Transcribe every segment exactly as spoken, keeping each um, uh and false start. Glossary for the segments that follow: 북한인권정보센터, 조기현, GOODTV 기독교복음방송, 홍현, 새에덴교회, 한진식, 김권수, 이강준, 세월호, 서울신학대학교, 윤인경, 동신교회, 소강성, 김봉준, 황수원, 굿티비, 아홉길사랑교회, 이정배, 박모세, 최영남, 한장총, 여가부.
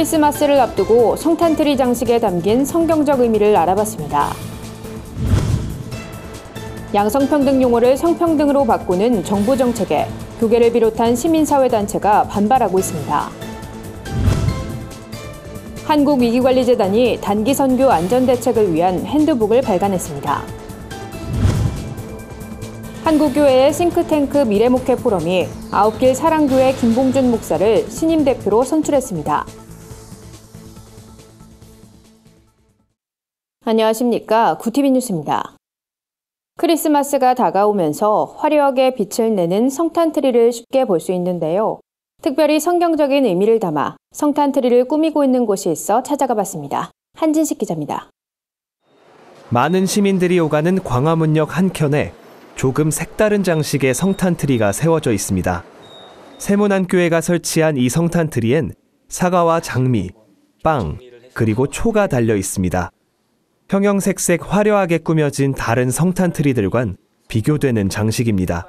크리스마스를 앞두고 성탄트리 장식에 담긴 성경적 의미를 알아봤습니다. 양성평등 용어를 성평등으로 바꾸는 정부 정책에 교계를 비롯한 시민사회단체가 반발하고 있습니다. 한국위기관리재단이 단기 선교 안전대책을 위한 핸드북을 발간했습니다. 한국교회의 싱크탱크 미래목회 포럼이 아홉길사랑교회 김봉준 목사를 신임 대표로 선출했습니다. 안녕하십니까. 구티비 뉴스입니다. 크리스마스가 다가오면서 화려하게 빛을 내는 성탄트리를 쉽게 볼 수 있는데요. 특별히 성경적인 의미를 담아 성탄트리를 꾸미고 있는 곳이 있어 찾아가 봤습니다. 한진식 기자입니다. 많은 시민들이 오가는 광화문역 한켠에 조금 색다른 장식의 성탄트리가 세워져 있습니다. 세문안교회가 설치한 이 성탄트리엔 사과와 장미, 빵, 그리고 초가 달려 있습니다. 형형색색 화려하게 꾸며진 다른 성탄트리들과는 비교되는 장식입니다.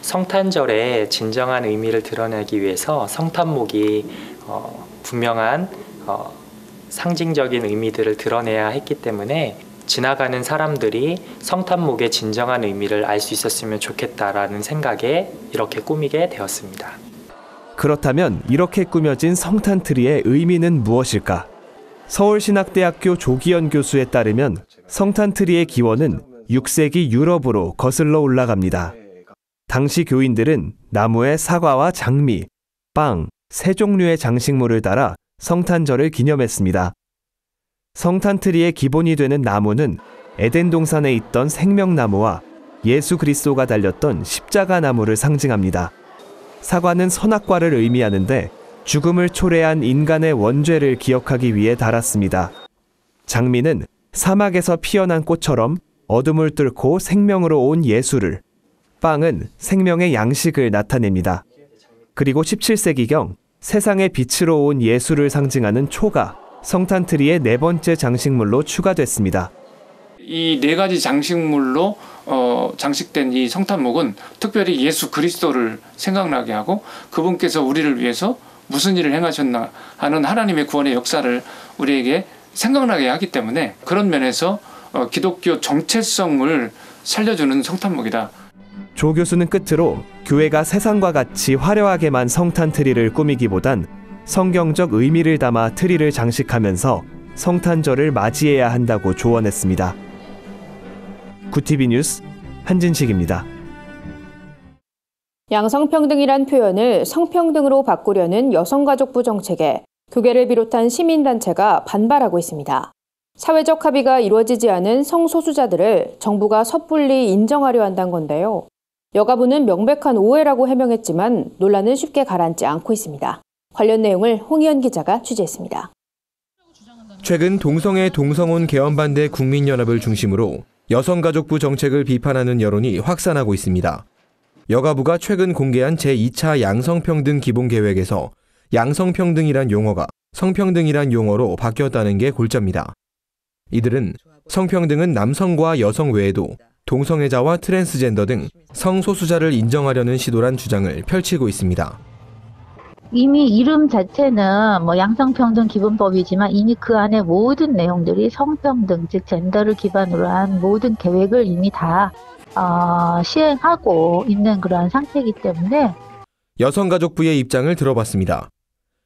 성탄절의 진정한 의미를 드러내기 위해서 성탄목이 어, 분명한 어, 상징적인 의미들을 드러내야 했기 때문에 지나가는 사람들이 성탄목의 진정한 의미를 알 수 있었으면 좋겠다라는 생각에 이렇게 꾸미게 되었습니다. 그렇다면 이렇게 꾸며진 성탄트리의 의미는 무엇일까? 서울신학대학교 조기현 교수에 따르면 성탄트리의 기원은 육 세기 유럽으로 거슬러 올라갑니다. 당시 교인들은 나무에 사과와 장미, 빵, 세 종류의 장식물을 달아 성탄절을 기념했습니다. 성탄트리의 기본이 되는 나무는 에덴 동산에 있던 생명나무와 예수 그리스도가 달렸던 십자가 나무를 상징합니다. 사과는 선악과를 의미하는데 죽음을 초래한 인간의 원죄를 기억하기 위해 달았습니다. 장미는 사막에서 피어난 꽃처럼 어둠을 뚫고 생명으로 온 예수를, 빵은 생명의 양식을 나타냅니다. 그리고 십칠 세기경 세상의 빛으로 온 예수를 상징하는 초가 성탄트리의 네 번째 장식물로 추가됐습니다. 이 네 가지 장식물로 어, 장식된 이 성탄목은 특별히 예수 그리스도를 생각나게 하고 그분께서 우리를 위해서 무슨 일을 행하셨나 하는 하나님의 구원의 역사를 우리에게 생각나게 하기 때문에 그런 면에서 어, 기독교 정체성을 살려주는 성탄목이다. 조 교수는 끝으로 교회가 세상과 같이 화려하게만 성탄트리를 꾸미기보단 성경적 의미를 담아 트리를 장식하면서 성탄절을 맞이해야 한다고 조언했습니다. 구티비 뉴스 한진식입니다. 양성평등이란 표현을 성평등으로 바꾸려는 여성가족부 정책에 교계를 비롯한 시민단체가 반발하고 있습니다. 사회적 합의가 이루어지지 않은 성소수자들을 정부가 섣불리 인정하려 한다는 건데요. 여가부는 명백한 오해라고 해명했지만 논란은 쉽게 가라앉지 않고 있습니다. 관련 내용을 홍현 기자가 취재했습니다. 최근 동성애 동성혼 개헌반대 국민연합을 중심으로 여성가족부 정책을 비판하는 여론이 확산하고 있습니다. 여가부가 최근 공개한 제이 차 양성평등 기본계획에서 양성평등이란 용어가 성평등이란 용어로 바뀌었다는 게 골자입니다. 이들은 성평등은 남성과 여성 외에도 동성애자와 트랜스젠더 등 성소수자를 인정하려는 시도란 주장을 펼치고 있습니다. 이미 이름 자체는 뭐 양성평등 기본법이지만 이미 그 안에 모든 내용들이 성평등, 즉 젠더를 기반으로 한 모든 계획을 이미 다 어, 시행하고 있는 그러한 상태이기 때문에 여성가족부의 입장을 들어봤습니다.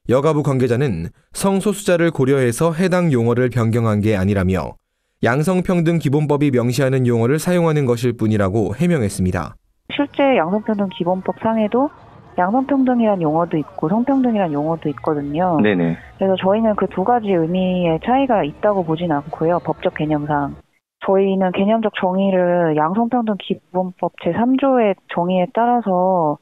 여가부 관계자는 성소수자를 고려해서 해당 용어를 변경한 게 아니라며 양성평등 기본법이 명시하는 용어를 사용하는 것일 뿐이라고 해명했습니다. 실제 양성평등 기본법 상에도 양성평등이란 용어도 있고 성평등이란 용어도 있거든요. 네네. 그래서 저희는 그 두 가지 의미의 차이가 있다고 보진 않고요. 법적 개념상. 저희는 개념적 정의를 양성평등 기본법 제삼 조의 정의에 따라서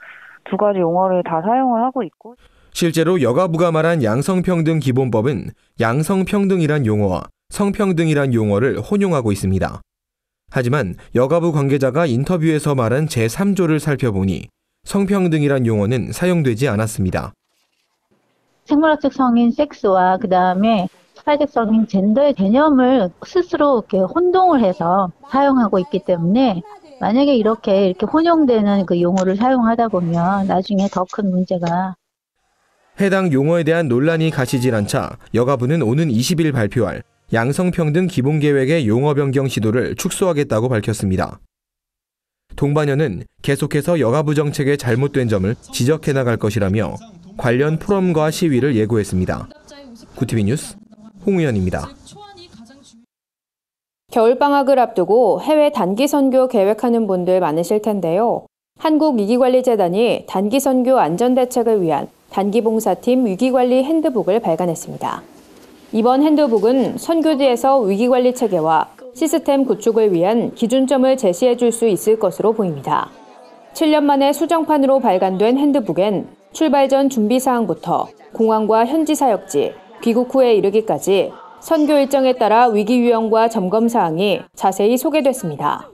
두 가지 용어를 다 사용을 하고 있고. 실제로 여가부가 말한 양성평등 기본법은 양성평등이란 용어와 성평등이란 용어를 혼용하고 있습니다. 하지만 여가부 관계자가 인터뷰에서 말한 제삼 조를 살펴보니 성평등이란 용어는 사용되지 않았습니다. 생물학적 성인 섹스와 그다음에 사회적 성인 젠더의 개념을 스스로 이렇게 혼동을 해서 사용하고 있기 때문에 만약에 이렇게 이렇게 혼용되는 그 용어를 사용하다 보면 나중에 더 큰 문제가. 해당 용어에 대한 논란이 가시질 않자 여가부는 오는 이십일 발표할 양성평등 기본계획의 용어 변경 시도를 축소하겠다고 밝혔습니다. 동반여는 계속해서 여가부 정책의 잘못된 점을 지적해 나갈 것이라며 관련 포럼과 시위를 예고했습니다. GOOD티비 뉴스 홍현입니다. 겨울방학을 앞두고 해외 단기 선교 계획하는 분들 많으실 텐데요. 한국위기관리재단이 단기 선교 안전대책을 위한 단기봉사팀 위기관리 핸드북을 발간했습니다. 이번 핸드북은 선교지에서 위기관리 체계와 시스템 구축을 위한 기준점을 제시해 줄 수 있을 것으로 보입니다. 칠 년 만에 수정판으로 발간된 핸드북엔 출발 전 준비사항부터 공항과 현지 사역지, 귀국 후에 이르기까지 선교 일정에 따라 위기 유형과 점검 사항이 자세히 소개됐습니다.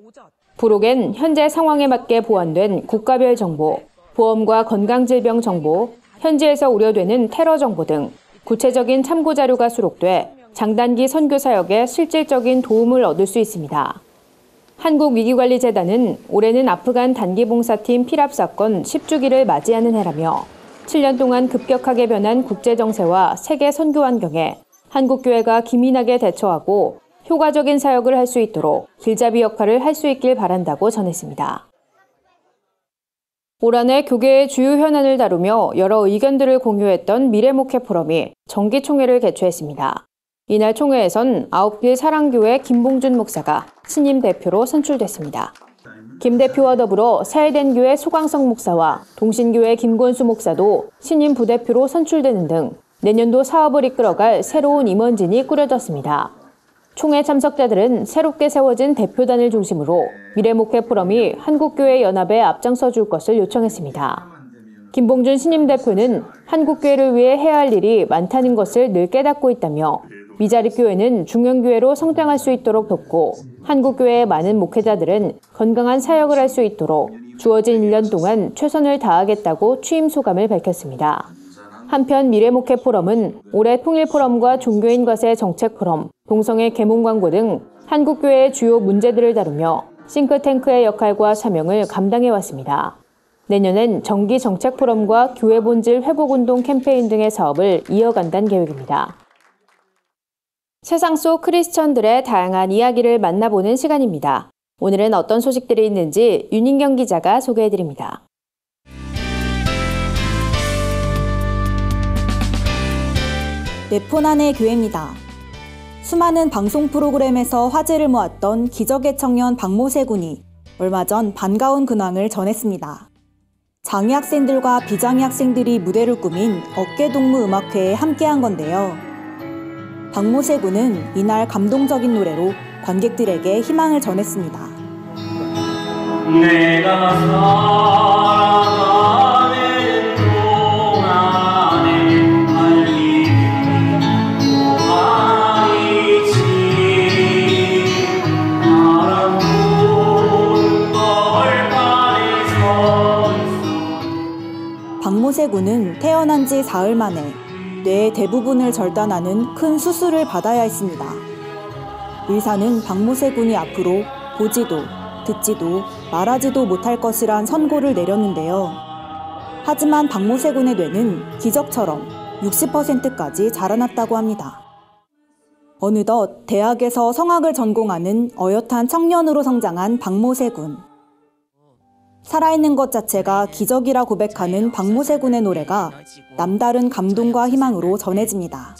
부록엔 현재 상황에 맞게 보완된 국가별 정보, 보험과 건강질병 정보, 현지에서 우려되는 테러 정보 등 구체적인 참고 자료가 수록돼 장단기 선교 사역에 실질적인 도움을 얻을 수 있습니다. 한국위기관리재단은 올해는 아프간 단기봉사팀 피랍 사건 십 주기를 맞이하는 해라며 칠 년 동안 급격하게 변한 국제정세와 세계 선교 환경에 한국교회가 기민하게 대처하고 효과적인 사역을 할 수 있도록 길잡이 역할을 할 수 있길 바란다고 전했습니다. 올 한 해 교계의 주요 현안을 다루며 여러 의견들을 공유했던 미래목회 포럼이 정기총회를 개최했습니다. 이날 총회에선 아홉길사랑교회 김봉준 목사가 신임 대표로 선출됐습니다. 김 대표와 더불어 새에덴교회 소강성 목사와 동신교회 김권수 목사도 신임 부대표로 선출되는 등 내년도 사업을 이끌어갈 새로운 임원진이 꾸려졌습니다. 총회 참석자들은 새롭게 세워진 대표단을 중심으로 미래목회 포럼이 한국교회 연합에 앞장서 줄 것을 요청했습니다. 김봉준 신임 대표는 한국교회를 위해 해야 할 일이 많다는 것을 늘 깨닫고 있다며 미자립 교회는 중형교회로 성장할 수 있도록 돕고 한국교회의 많은 목회자들은 건강한 사역을 할 수 있도록 주어진 일 년 동안 최선을 다하겠다고 취임 소감을 밝혔습니다. 한편 미래목회 포럼은 올해 통일포럼과 종교인과세 정책포럼, 동성애 계몽광고 등 한국교회의 주요 문제들을 다루며 싱크탱크의 역할과 사명을 감당해왔습니다. 내년엔 정기 정책포럼과 교회 본질 회복운동 캠페인 등의 사업을 이어간다는 계획입니다. 세상 속 크리스천들의 다양한 이야기를 만나보는 시간입니다. 오늘은 어떤 소식들이 있는지 윤인경 기자가 소개해드립니다. 네포난의 교회입니다. 수많은 방송 프로그램에서 화제를 모았던 기적의 청년 박모세 군이 얼마 전 반가운 근황을 전했습니다. 장애 학생들과 비장애 학생들이 무대를 꾸민 어깨동무음악회에 함께한 건데요. 박모세 군은 이날 감동적인 노래로 관객들에게 희망을 전했습니다. 내가 살아가는 동안에 알기 보아이지 바람꾼 벌판에 선수. 박모세 군은 태어난 지 사흘 만에 뇌의 대부분을 절단하는 큰 수술을 받아야 했습니다. 의사는 박모세 군이 앞으로 보지도, 듣지도, 말하지도 못할 것이란 선고를 내렸는데요. 하지만 박모세 군의 뇌는 기적처럼 육십 퍼센트까지 자라났다고 합니다. 어느덧 대학에서 성악을 전공하는 어엿한 청년으로 성장한 박모세 군. 살아있는 것 자체가 기적이라 고백하는 박모세 군의 노래가 남다른 감동과 희망으로 전해집니다.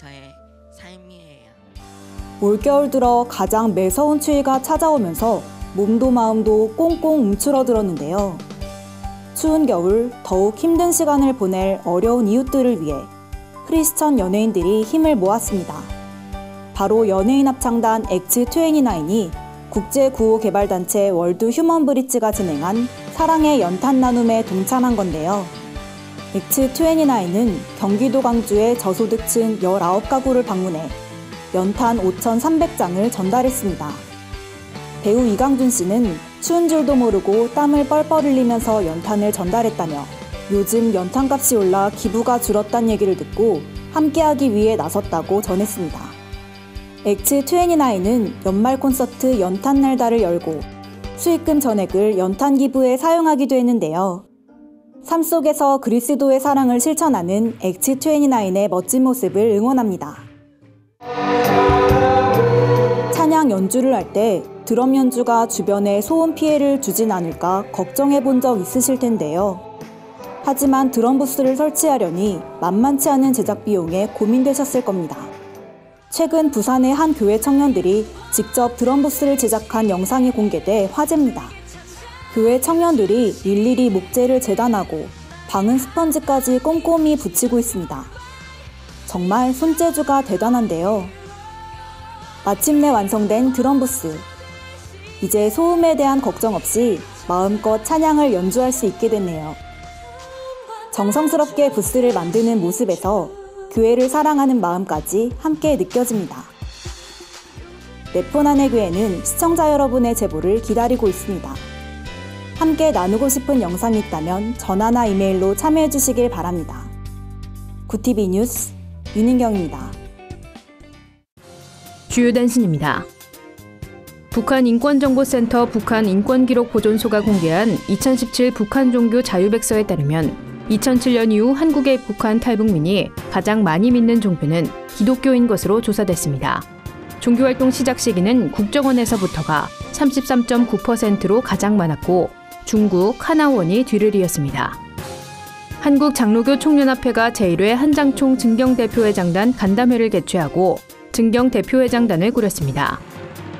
올겨울 들어 가장 매서운 추위가 찾아오면서 몸도 마음도 꽁꽁 움츠러들었는데요. 추운 겨울 더욱 힘든 시간을 보낼 어려운 이웃들을 위해 크리스천 연예인들이 힘을 모았습니다. 바로 연예인 합창단 엑츠이십구이 국제구호개발단체 월드 휴먼브릿지가 진행한 사랑의 연탄 나눔에 동참한 건데요. 엑츠이십구는 경기도 광주의 저소득층 십구 가구를 방문해 연탄 오천삼백 장을 전달했습니다. 배우 이강준 씨는 추운 줄도 모르고 땀을 뻘뻘 흘리면서 연탄을 전달했다며 요즘 연탄값이 올라 기부가 줄었다는 얘기를 듣고 함께하기 위해 나섰다고 전했습니다. 엑츠이십구는 연말 콘서트 연탄 날다를 열고 수익금 전액을 연탄 기부에 사용하기도 했는데요. 삶 속에서 그리스도의 사랑을 실천하는 엑츠이십구의 멋진 모습을 응원합니다. 찬양 연주를 할 때 드럼 연주가 주변에 소음 피해를 주진 않을까 걱정해 본 적 있으실 텐데요. 하지만 드럼 부스를 설치하려니 만만치 않은 제작 비용에 고민되셨을 겁니다. 최근 부산의 한 교회 청년들이 직접 드럼 부스를 제작한 영상이 공개돼 화제입니다. 교회 청년들이 일일이 목재를 재단하고 방음 스펀지까지 꼼꼼히 붙이고 있습니다. 정말 손재주가 대단한데요. 마침내 완성된 드럼부스. 이제 소음에 대한 걱정 없이 마음껏 찬양을 연주할 수 있게 됐네요. 정성스럽게 부스를 만드는 모습에서 교회를 사랑하는 마음까지 함께 느껴집니다. 내 폰 안의 교회는 시청자 여러분의 제보를 기다리고 있습니다. 함께 나누고 싶은 영상이 있다면 전화나 이메일로 참여해 주시길 바랍니다. 굿티비 뉴스 윤인경입니다. 주요 단신입니다. 북한인권정보센터 북한인권기록보존소가 공개한 이천십칠 북한 종교 자유백서에 따르면 이천칠년 이후 한국에 입국한 탈북민이 가장 많이 믿는 종교는 기독교인 것으로 조사됐습니다. 종교활동 시작 시기는 국정원에서부터가 삼십삼 점 구 퍼센트로 가장 많았고 중국, 하나원이 뒤를 이었습니다. 한국장로교 총연합회가 제일회 한장총 증경대표회장단 간담회를 개최하고 증경대표회장단을 꾸렸습니다.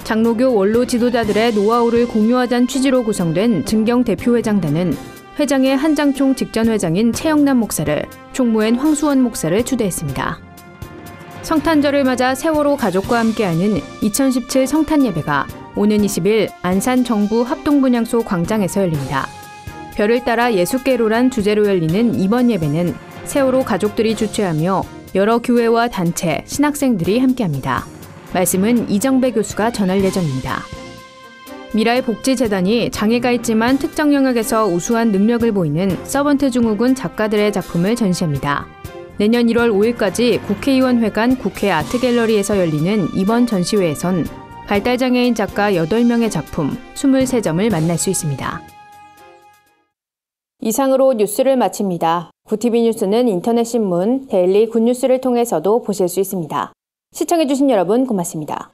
장로교 원로 지도자들의 노하우를 공유하자는 취지로 구성된 증경대표회장단은 회장의 한장총 직전 회장인 최영남 목사를, 총무엔 황수원 목사를 추대했습니다. 성탄절을 맞아 세월호 가족과 함께하는 이천십칠 성탄예배가 오는 이십일 안산 정부 합동분향소 광장에서 열립니다. 별을 따라 예수께로란 주제로 열리는 이번 예배는 세월호 가족들이 주최하며 여러 교회와 단체, 신학생들이 함께합니다. 말씀은 이정배 교수가 전할 예정입니다. 미랄 복지재단이 장애가 있지만 특정 영역에서 우수한 능력을 보이는 서번트 증후군 작가들의 작품을 전시합니다. 내년 일월 오일까지 국회의원회관 국회 아트갤러리에서 열리는 이번 전시회에선 발달장애인 작가 여덟 명의 작품 스물세 점을 만날 수 있습니다. 이상으로 뉴스를 마칩니다. 굿티비 뉴스는 인터넷 신문, 데일리 굿뉴스를 통해서도 보실 수 있습니다. 시청해주신 여러분 고맙습니다.